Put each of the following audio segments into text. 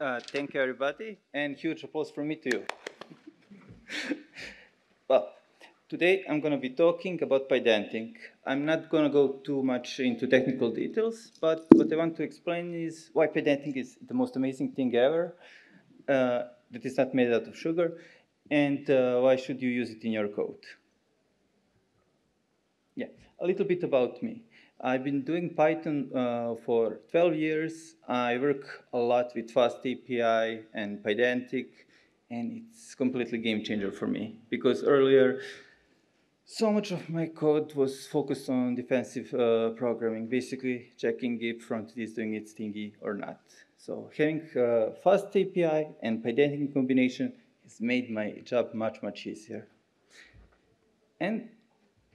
Thank you, everybody, and huge applause from me to you. Well, today I'm going to be talking about Pydantic. I'm not going to go too much into technical details, but what I want to explain is why Pydantic is the most amazing thing ever that is not made out of sugar, and why should you use it in your code. Yeah, a little bit about me. I've been doing Python for 12 years. I work a lot with FastAPI and Pydantic, and it's completely game changer for me because earlier, so much of my code was focused on defensive programming, basically checking if front is doing its thingy or not. So having FastAPI and Pydantic in combination has made my job much, much easier. And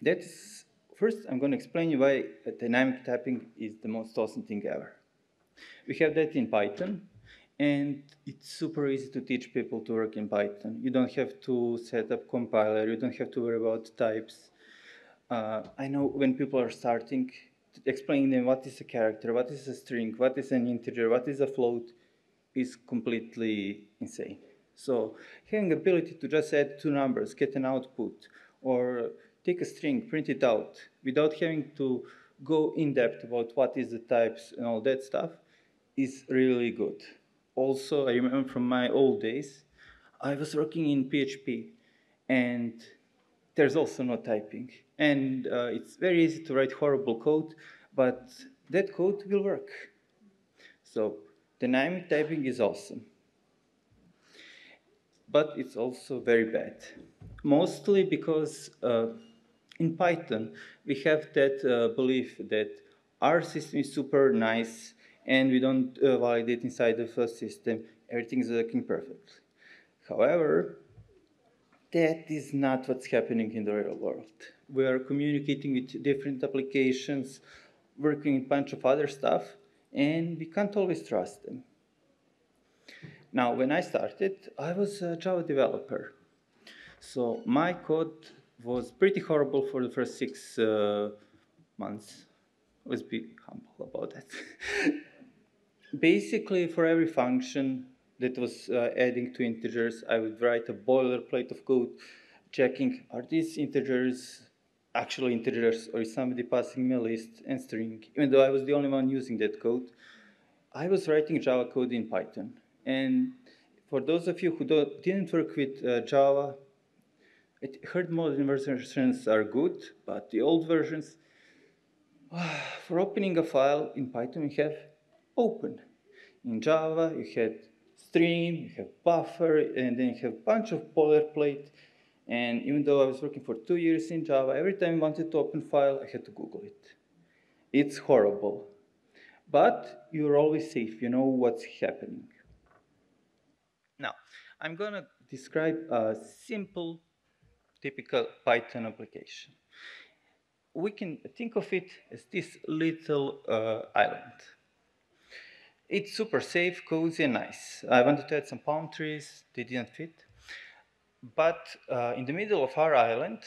that's first, I'm going to explain you why dynamic typing is the most awesome thing ever. We have that in Python, and it's super easy to teach people to work in Python. You don't have to set up compiler, you don't have to worry about types. I know when people are starting, explaining them what is a character, what is a string, what is an integer, what is a float, is completely insane. So having the ability to just add two numbers, get an output, or take a string, print it out, without having to go in depth about what is the types and all that stuff, is really good. Also, I remember from my old days, I was working in PHP, and there's also no typing. And it's very easy to write horrible code, but that code will work. So dynamic typing is awesome, but it's also very bad. Mostly because in Python, we have that belief that our system is super nice and we don't validate inside of a system. Everything is working perfectly. However, that is not what's happening in the real world. We are communicating with different applications, working with a bunch of other stuff, and we can't always trust them. Now, when I started, I was a Java developer. So my code was pretty horrible for the first 6 months. Let's be humble about that. Basically, for every function that was adding to integers, I would write a boilerplate of code, checking, are these integers actual integers, or is somebody passing me a list and string? Even though I was the only one using that code, I was writing Java code in Python. And for those of you who didn't work with Java, I heard modern versions are good, but the old versions, for opening a file in Python, you have open. In Java, you had stream, you have buffer, and then you have a bunch of boilerplate. And even though I was working for 2 years in Java, every time I wanted to open a file, I had to Google it. It's horrible. But you're always safe. You know what's happening. Now, I'm going to describe a simple typical Python application. We can think of it as this little island. It's super safe, cozy, and nice. I wanted to add some palm trees, they didn't fit. But in the middle of our island,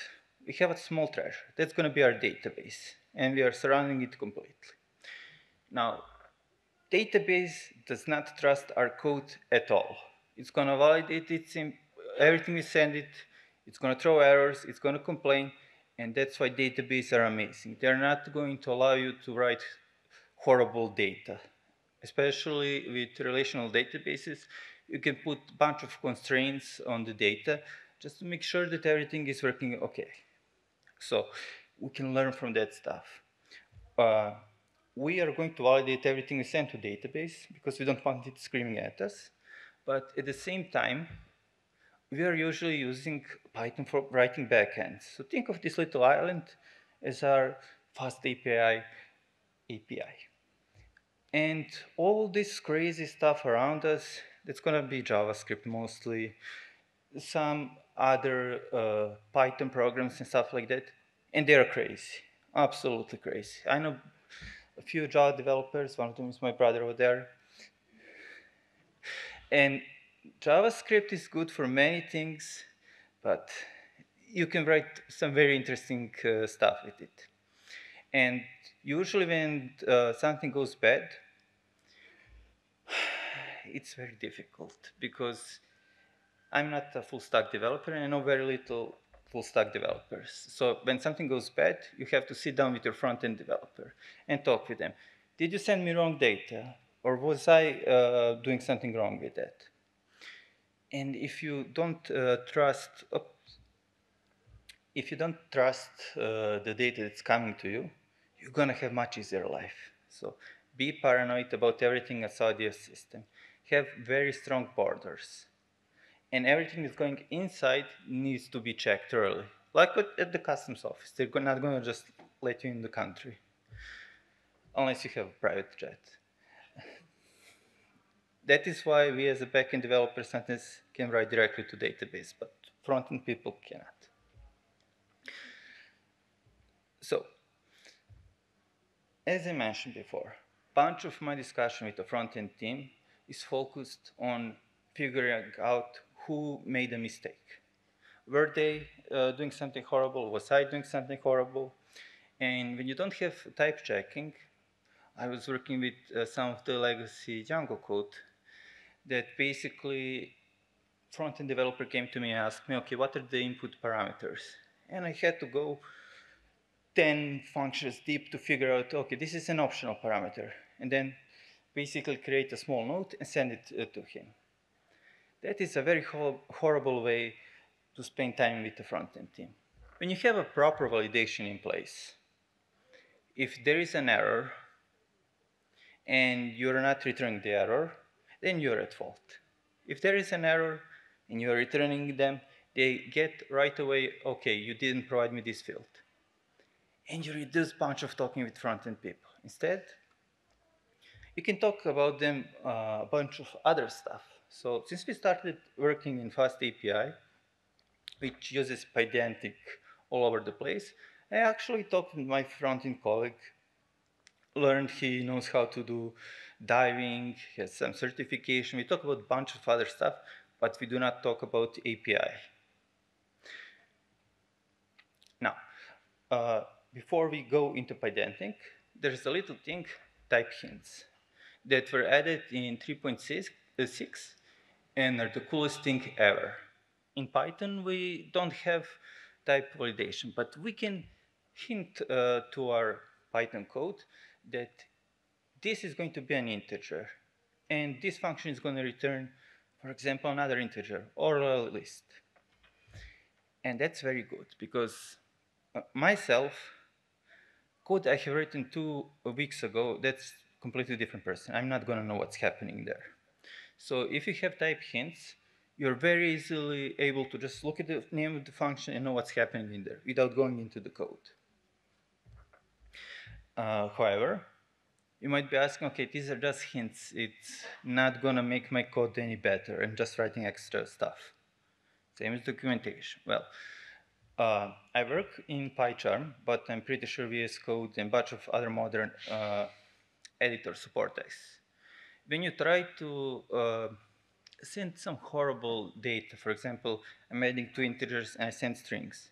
we have a small treasure. That's going to be our database, and we are surrounding it completely. Now, database does not trust our code at all. It's going to validate everything we send it. It's going to throw errors, it's going to complain, and that's why databases are amazing. They're not going to allow you to write horrible data. Especially with relational databases, you can put a bunch of constraints on the data just to make sure that everything is working okay. So we can learn from that stuff. We are going to validate everything we send to database because we don't want it screaming at us, but at the same time, we are usually using Python for writing backends. So think of this little island as our FastAPI API. And all this crazy stuff around us, that's going to be JavaScript mostly, some other Python programs and stuff like that. And they're crazy, absolutely crazy. I know a few Java developers, one of them is my brother over there. And JavaScript is good for many things, but you can write some very interesting stuff with it. And usually when something goes bad, it's very difficult because I'm not a full stack developer and I know very little full stack developers. So when something goes bad, you have to sit down with your front end developer and talk with them. Did you send me wrong data? Or was I doing something wrong with that? And if you don't trust the data that's coming to you, you're gonna have much easier life. So be paranoid about everything outside your system. Have very strong borders. And everything that's going inside needs to be checked early. Like at the customs office, they're not going to just let you in the country. Unless you have a private jet. That is why we as a backend developer sometimes can write directly to database, but front-end people cannot. So, as I mentioned before, bunch of my discussion with the front-end team is focused on figuring out who made a mistake. Were they doing something horrible? Was I doing something horrible? And when you don't have type checking, I was working with some of the legacy Django code that basically front-end developer came to me and asked me, okay, what are the input parameters? And I had to go 10 functions deep to figure out, okay, this is an optional parameter. And then basically create a small note and send it to him. That is a very horrible way to spend time with the front-end team. When you have a proper validation in place, if there is an error and you're not returning the error, then you're at fault. If there is an error and you're returning them, they get right away, okay, you didn't provide me this field. And you reduce a bunch of talking with front-end people. Instead, you can talk about them a bunch of other stuff. So since we started working in FastAPI, which uses Pydantic all over the place, I actually talked with my front-end colleague, learned he knows how to do diving, has some certification. We talk about a bunch of other stuff, but we do not talk about API. Now, before we go into Pydantic, there's a little thing, type hints, that were added in 3.6 and are the coolest thing ever. In Python, we don't have type validation, but we can hint to our Python code that this is going to be an integer, and this function is going to return, for example, another integer or a list. And that's very good, because myself, code I have written 2 weeks ago, that's a completely different person. I'm not going to know what's happening there. So if you have type hints, you're very easily able to just look at the name of the function and know what's happening in there without going into the code. However, you might be asking, okay, these are just hints. It's not going to make my code any better. I'm just writing extra stuff. Same as documentation. Well, I work in PyCharm, but I'm pretty sure VS Code and a bunch of other modern editors support this. When you try to send some horrible data, for example, I'm adding 2 integers and I send strings,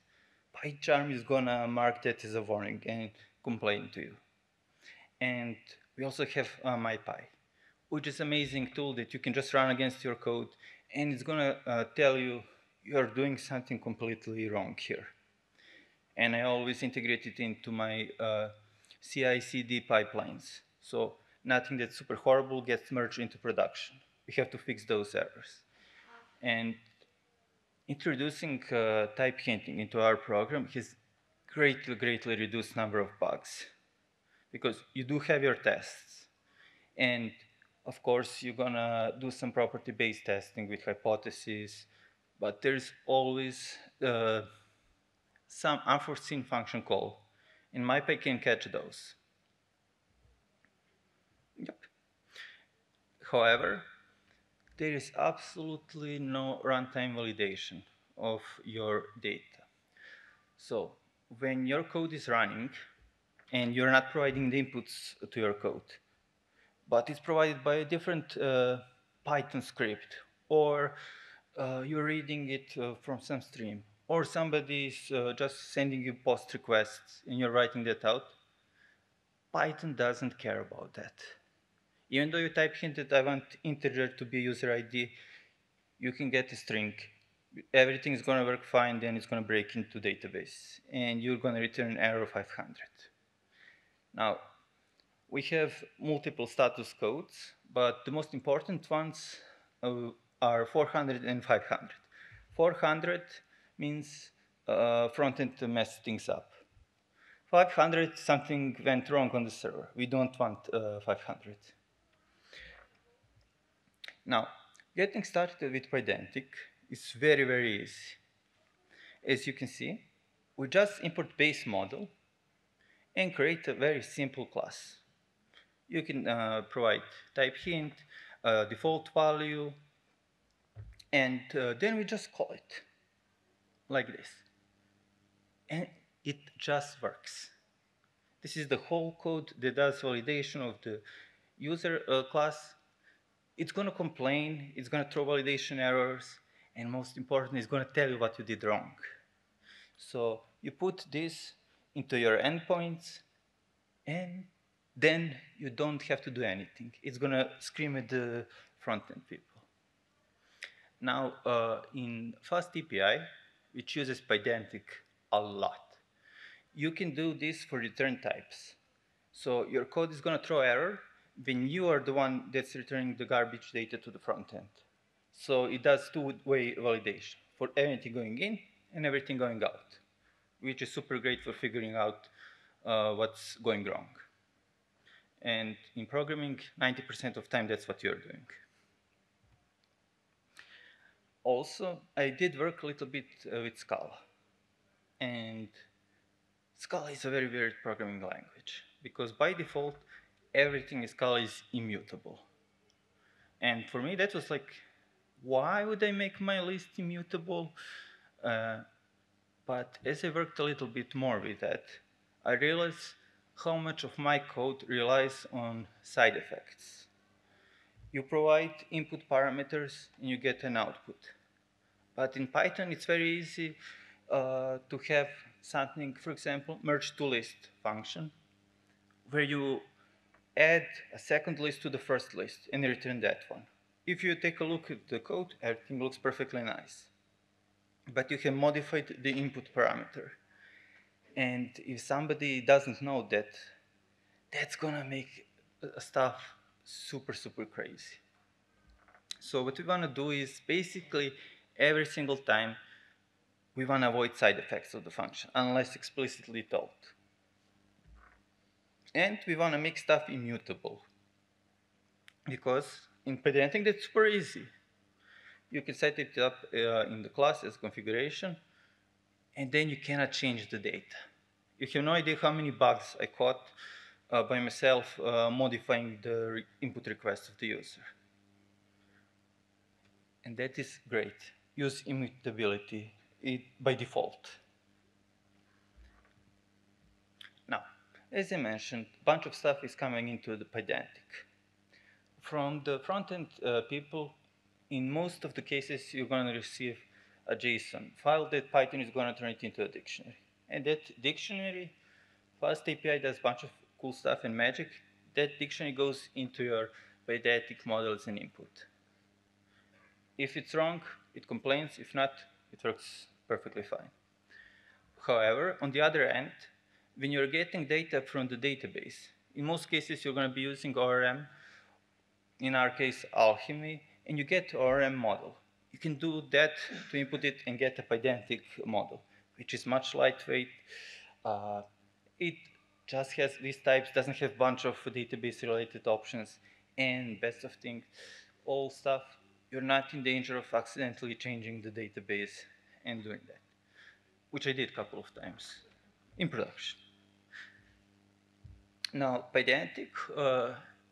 PyCharm is going to mark that as a warning and complain to you. And we also have MyPy, which is an amazing tool that you can just run against your code, and it's going to tell you, you're doing something completely wrong here. And I always integrate it into my CI/CD pipelines. So nothing that's super horrible gets merged into production. We have to fix those errors. And introducing type hinting into our program has greatly reduced number of bugs. Because you do have your tests. And of course, you're gonna do some property-based testing with hypotheses, but there's always some unforeseen function call, and MyPy can catch those. Yep. However, there is absolutely no runtime validation of your data. So when your code is running, and you're not providing the inputs to your code, but it's provided by a different Python script, or you're reading it from some stream, or somebody's just sending you post requests and you're writing that out, Python doesn't care about that. Even though you type hint that I want integer to be user ID, you can get a string. Everything is going to work fine, then it's going to break into database. And you're going to return an error 500. Now, we have multiple status codes, but the most important ones are 400 and 500. 400 means front-end to mess things up. 500, something went wrong on the server. We don't want 500. Now, getting started with Pydantic is very, very easy. As you can see, we just import base model and create a very simple class. You can provide type hint, default value, and then we just call it like this. And it just works. This is the whole code that does validation of the user class. It's going to complain, it's going to throw validation errors, and most important, it's going to tell you what you did wrong. So you put this into your endpoints, and then you don't have to do anything. It's going to scream at the front-end people. Now, in FastAPI, which uses Pydantic a lot, you can do this for return types. So your code is going to throw error when you are the one that's returning the garbage data to the front end. So it does two-way validation for everything going in and everything going out, which is super great for figuring out what's going wrong. And in programming, 90% of the time, that's what you're doing. Also, I did work a little bit with Scala. And Scala is a very weird programming language, because by default, everything in Scala is immutable. And for me, that was like, why would I make my list immutable? But as I worked a little bit more with that, I realized how much of my code relies on side effects. You provide input parameters, and you get an output. But in Python, it's very easy to have something, for example, merge to list function, where you add a second list to the first list and return that one. If you take a look at the code, everything looks perfectly nice. But you have modified the input parameter. And if somebody doesn't know that, that's going to make stuff super, super crazy. So what we want to do is basically every single time we want to avoid side effects of the function, unless explicitly told. And we want to make stuff immutable. Because in Pydantic, that's super easy. You can set it up in the class as configuration, and then you cannot change the data. You have no idea how many bugs I caught by myself modifying the input request of the user. And that is great. Use immutability by default. Now, as I mentioned, a bunch of stuff is coming into the Pydantic. From the front-end people, in most of the cases, you're going to receive a JSON file that Python is going to turn it into a dictionary. And that dictionary, FastAPI does a bunch of cool stuff and magic. That dictionary goes into your Pydantic models and input. If it's wrong, it complains. If not, it works perfectly fine. However, on the other end, when you're getting data from the database, in most cases, you're going to be using ORM, in our case, Alchemy, and you get ORM model. You can do that to input it and get a Pydantic model, which is much lightweight. It just has these types, doesn't have a bunch of database-related options, and best of things, all stuff. You're not in danger of accidentally changing the database and doing that, which I did a couple of times in production. Now, Pydantic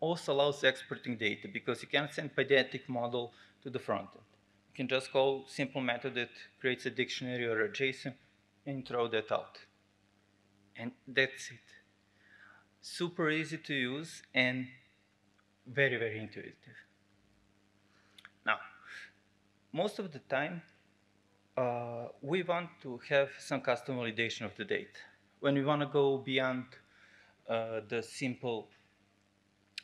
also allows exporting data, because you can't send Pydantic model to the front end. You can just call simple method that creates a dictionary or a JSON and throw that out. And that's it. Super easy to use and very, very intuitive. Now, most of the time, we want to have some custom validation of the data. When we want to go beyond the simple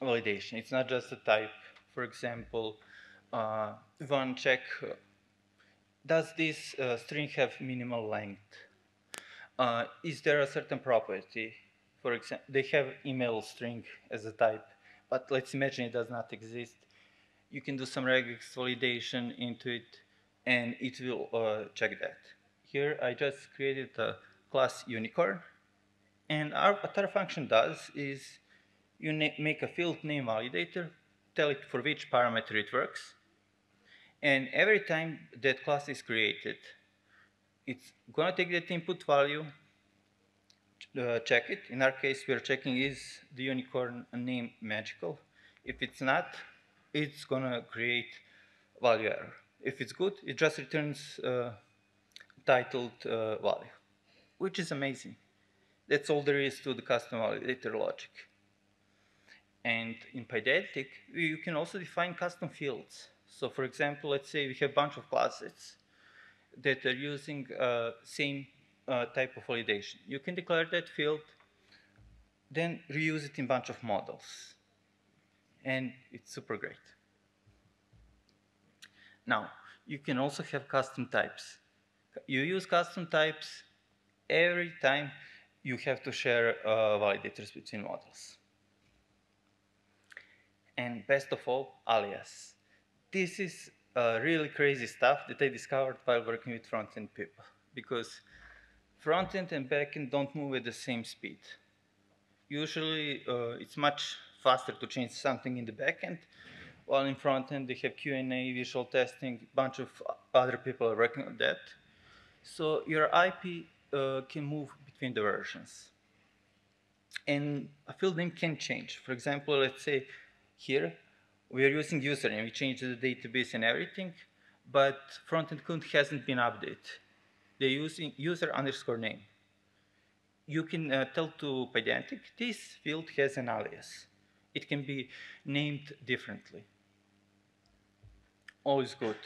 validation. It's not just a type. For example, one check, does this string have minimal length? Is there a certain property? For example, they have email string as a type, but let's imagine it does not exist. You can do some regex validation into it, and it will check that. Here, I just created a class unicorn, and what our function does is you make a field name validator, tell it for which parameter it works, and every time that class is created, it's going to take that input value, check it. In our case, we are checking is the unicorn name magical. If it's not, it's going to create value error. If it's good, it just returns titled value, which is amazing. That's all there is to the custom validator logic. And in Pydantic, you can also define custom fields. So for example, let's say we have a bunch of classes that are using same type of validation. You can declare that field, then reuse it in a bunch of models. And it's super great. Now, you can also have custom types. You use custom types every time you have to share validators between models. And best of all, alias. This is really crazy stuff that I discovered while working with front-end people, because front-end and back-end don't move at the same speed. Usually, it's much faster to change something in the back-end, while in front-end they have Q&A, visual testing, a bunch of other people are working on that. So your IP can move between the versions. And a field name can change. For example, let's say here, we are using username. We changed the database and everything, but front-end count hasn't been updated. They're using user_name. You can tell to Pydantic, this field has an alias. It can be named differently. All is good.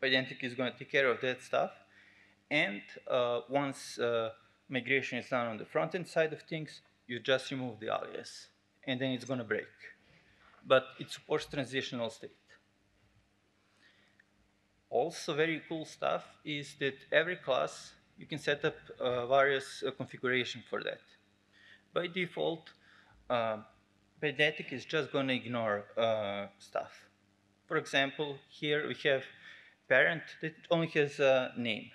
Pydantic is going to take care of that stuff. And once migration is done on the front-end side of things, you just remove the alias, and then it's going to break. But it supports transitional state. Also, very cool stuff is that every class, you can set up various configuration for that. By default, Pydantic is just going to ignore stuff. For example, here we have parent that only has a name.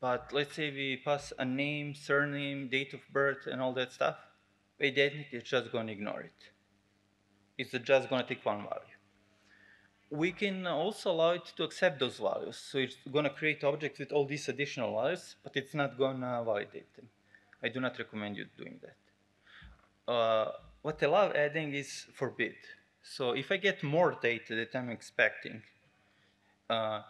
But let's say we pass a name, surname, date of birth, and all that stuff. Pydantic is just going to ignore it. It's just going to take one value. We can also allow it to accept those values. So it's going to create objects with all these additional values, but it's not going to validate them. I do not recommend you doing that. What I love adding is forbid. So if I get more data that I'm expecting, I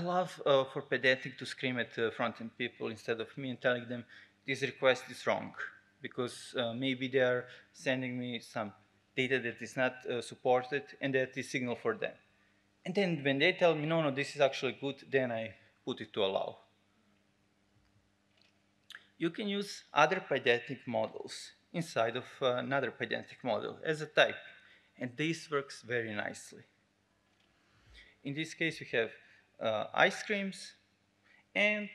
love for Pydantic to scream at front-end people instead of me and telling them this request is wrong, because maybe they are sending me some data that is not supported, and that is signal for them. And then when they tell me, no, this is actually good, then I put it to allow. You can use other Pydantic models inside of another Pydantic model as a type, and this works very nicely. In this case, we have ice creams, and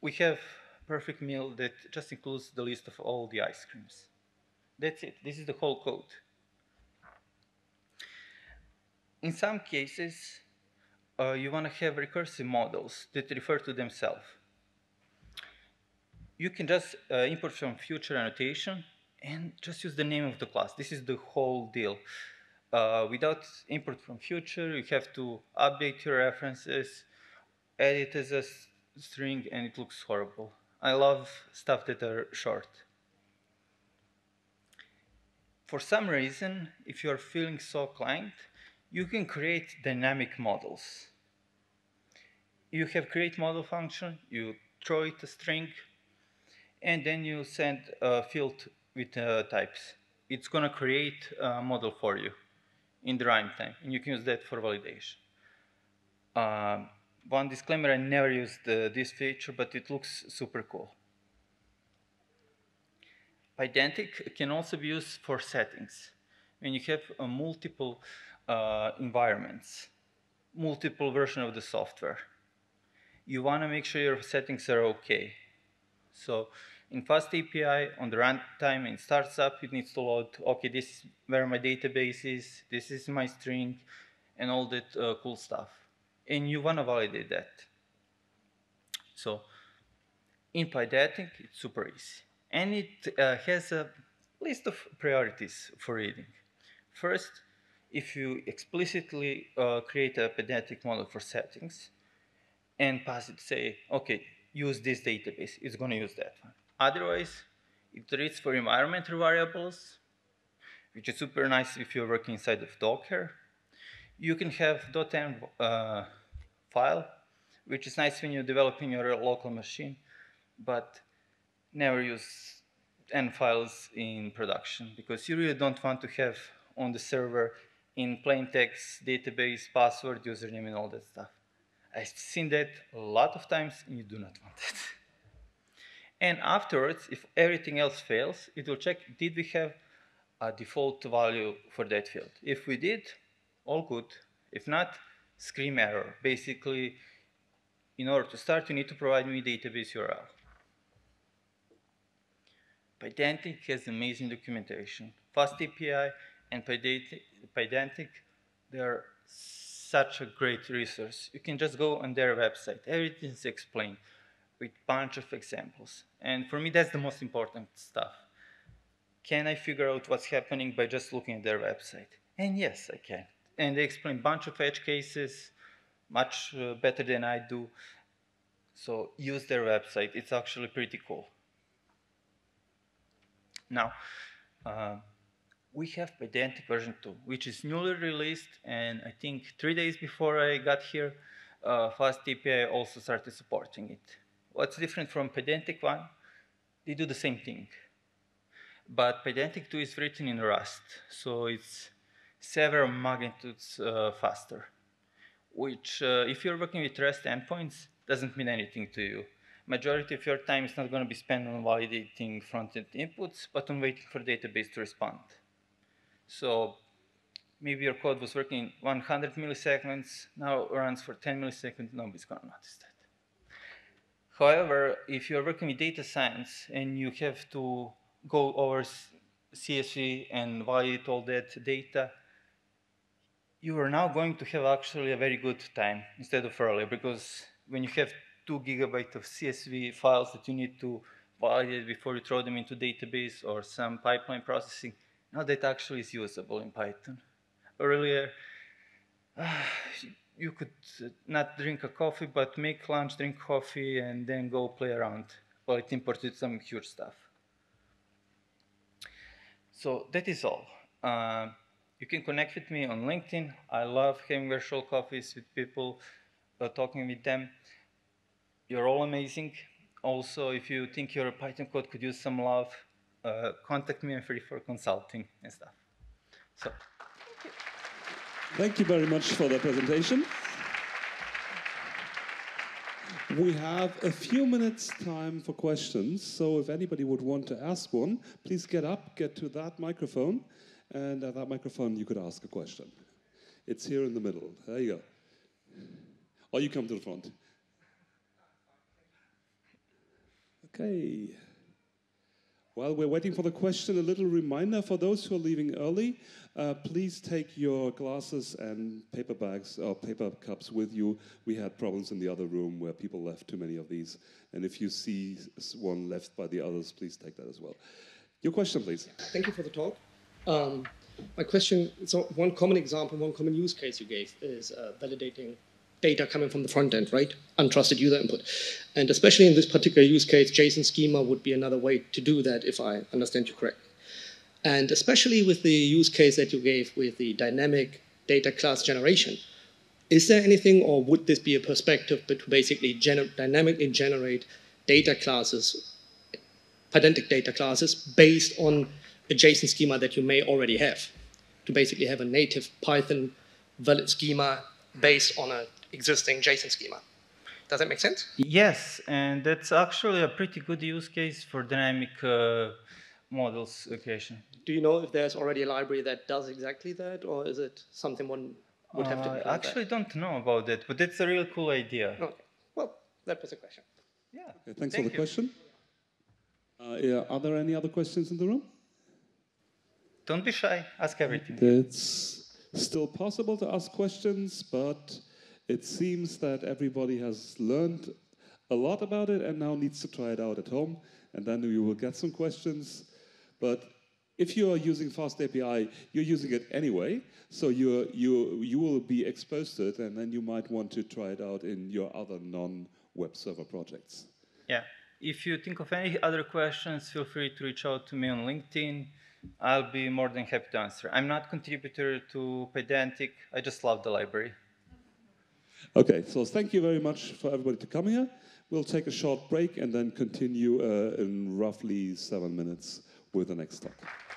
we have perfect meal that just includes the list of all the ice creams. That's it. This is the whole code. In some cases, you want to have recursive models that refer to themselves. You can just import from future annotation and just use the name of the class. This is the whole deal. Without import from future, you have to update your references, add it as a string, and it looks horrible. I love stuff that are short. For some reason, if you're feeling so inclined, you can create dynamic models. You have create model function, you throw it a string, and then you send a field with types. It's going to create a model for you in the runtime, and you can use that for validation. One disclaimer, I never used this feature, but it looks super cool. Pydantic can also be used for settings. when you have multiple environments, multiple versions of the software. You want to make sure your settings are okay. So in FastAPI, on the runtime and starts up, it needs to load, okay, this is where my database is, this is my string, and all that cool stuff. And you want to validate that. So in Pydantic, it's super easy. And it has a list of priorities for reading. First, if you explicitly create a Pydantic model for settings and pass it, say, okay, use this database, it's going to use that one. Otherwise, it reads for environmental variables, which is super nice if you're working inside of Docker. You can have .env file, which is nice when you're developing your local machine, but never use env files in production, because you really don't want to have on the server in plain text, database, password, username, and all that stuff. I've seen that a lot of times, and you do not want that. And afterwards, if everything else fails, it will check, did we have a default value for that field? If we did, all good. If not, scream error. Basically, in order to start, you need to provide me database URL. Pydantic has amazing documentation. FastAPI and Pydantic, they are such a great resource. You can just go on their website. Everything's explained with a bunch of examples. And for me, that's the most important stuff. Can I figure out what's happening by just looking at their website? And yes, I can. And they explain a bunch of edge cases, much better than I do. So use their website. It's actually pretty cool. Now, we have Pydantic version 2, which is newly released, and I think 3 days before I got here, FastAPI also started supporting it. What's different from Pydantic 1? They do the same thing. But Pydantic 2 is written in Rust, so it's several magnitudes faster, which, if you're working with REST endpoints, doesn't mean anything to you. Majority of your time is not going to be spent on validating front-end inputs, but on waiting for database to respond. So maybe your code was working in 100 milliseconds, now runs for 10 milliseconds, nobody's going to notice that. However, if you're working with data science and you have to go over CSV and validate all that data, you are now going to have actually a very good time instead of earlier, because when you have 2 GB of CSV files that you need to validate before you throw them into database or some pipeline processing, now that actually is usable in Python. Earlier, you could not drink a coffee, but make lunch, drink coffee, and then go play around while it imported some huge stuff. So that is all. You can connect with me on LinkedIn. I love having virtual coffees with people, talking with them. You're all amazing. Also, if you think your Python code could use some love, contact me. I'm free for consulting and stuff. So, thank you very much for the presentation. We have a few minutes time for questions. So if anybody would want to ask one, please get up, get to that microphone. And at that microphone, you could ask a question. It's here in the middle. There you go. Or you come to the front. Okay. While we're waiting for the question, a little reminder for those who are leaving early, please take your glasses and paper bags or paper cups with you. We had problems in the other room where people left too many of these. And if you see one left by the others, please take that as well. Your question, please. Thank you for the talk. My question, so one common example, one common use case you gave is validating data coming from the front end, right? Untrusted user input. And especially in this particular use case, JSON schema would be another way to do that, if I understand you correctly. And especially with the use case that you gave with the dynamic data class generation, is there anything, or would this be a perspective, but to basically dynamically generate data classes, Pydantic data classes, based on a JSON schema that you may already have, to basically have a native Python valid schema based on a existing JSON schema. Does that make sense? Yes, and that's actually a pretty good use case for dynamic models creation. Do you know if there's already a library that does exactly that, or is it something one would have to do? I actually don't know about that, but it's a real cool idea. Okay. Well, that was a question. Yeah. Okay, thanks for the question. Yeah, are there any other questions in the room? Don't be shy. Ask everything. It's still possible to ask questions, but it seems that everybody has learned a lot about it and now needs to try it out at home. And then you will get some questions. But if you are using FastAPI, you're using it anyway. So you will be exposed to it, and then you might want to try it out in your other non-web server projects. Yeah. If you think of any other questions, feel free to reach out to me on LinkedIn. I'll be more than happy to answer. I'm not a contributor to Pydantic. I just love the library. Okay, so thank you very much for everybody to come here. We'll take a short break and then continue in roughly 7 minutes with the next talk.